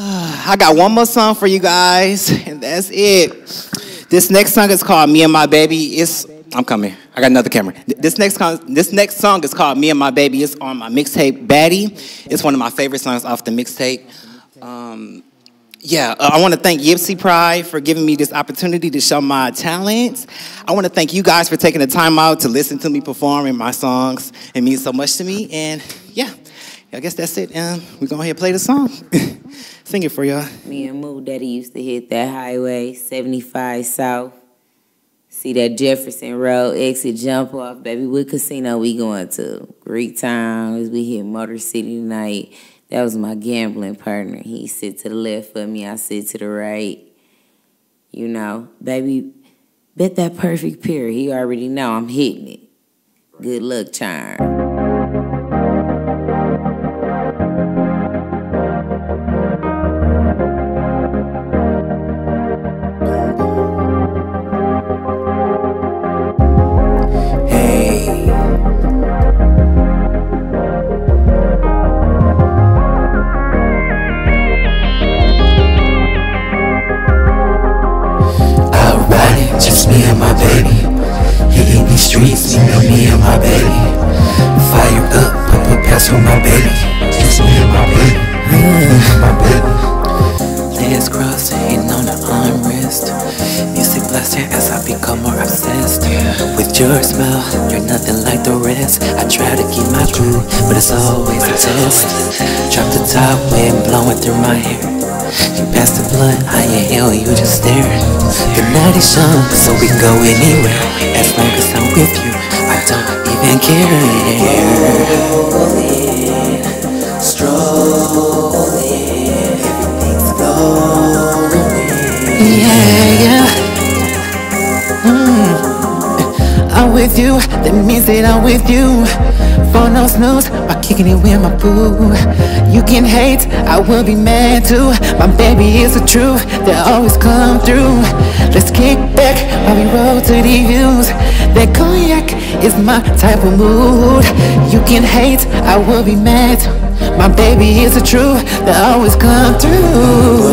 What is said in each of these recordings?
I got one more song for you guys, and that's it. This next song is called Me and My Baby. I'm coming. I got another camera. This next song is called Me and My Baby. It's on my mixtape, Baddie. It's one of my favorite songs off the mixtape. I want to thank Ypsi Pride for giving me this opportunity to show my talents. I want to thank you guys for taking the time out to listen to me perform in my songs. It means so much to me. And yeah, I guess that's it. And we're going to play the song. Sing it for y'all. Me and Moo Daddy used to hit that highway, 75 South. See that Jefferson Road exit jump off, baby. What casino we going to? Greek Times. We hit Motor City tonight. That was my gambling partner. He sit to the left of me. I sit to the right. You know, baby, bet that perfect pair. He already know I'm hitting it. Good luck, charm. Streets, you know me and my baby. Fire up, pop up past with my baby. Just me and my baby, my baby. Legs crossed, hitting on the armrest. Music blasting as I become more obsessed. With your smile, you're nothing like the rest. I try to keep my groove, but it's always a test. Drop the top wind blowing through my hair. You pass the blunt, I inhale, you just stare. The night is young, so we go anywhere. As long as I'm with you, I don't even care. Strolling, strolling, everything's going. Yeah, yeah. I'm with you, that means that I'm with you. For no snooze, by kicking it with my boo. You can hate, I will be mad too. My baby is the truth, they always come through. Let's kick back while we roll to the views. That cognac is my type of mood. You can hate, I will be mad. My baby is the truth, they always come through.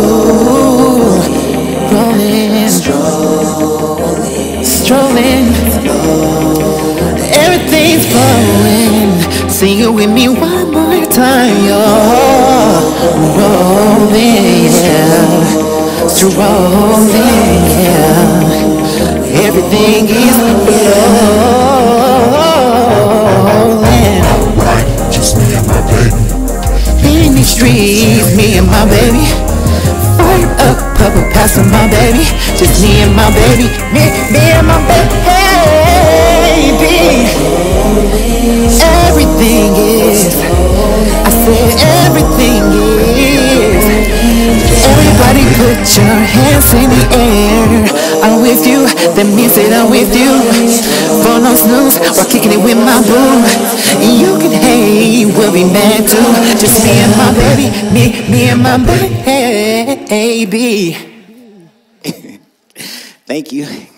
Rolling, strolling, everything's flowing. Sing it with me one more time, y'all. Rolling, yeah. Strolling, yeah. Everything is rolling. Alright, just me and my baby. In these streets, me and my baby. Fire up, pop a pass with my baby. Just me and my baby. Me and my baby. Everything is, I said everything is. Everybody put your hands in the air. I'm with you, that means that I'm with you. For no snooze, we're kicking it with my boo. You can hate, we'll be mad too. Just me and my baby, me and my baby. Thank you.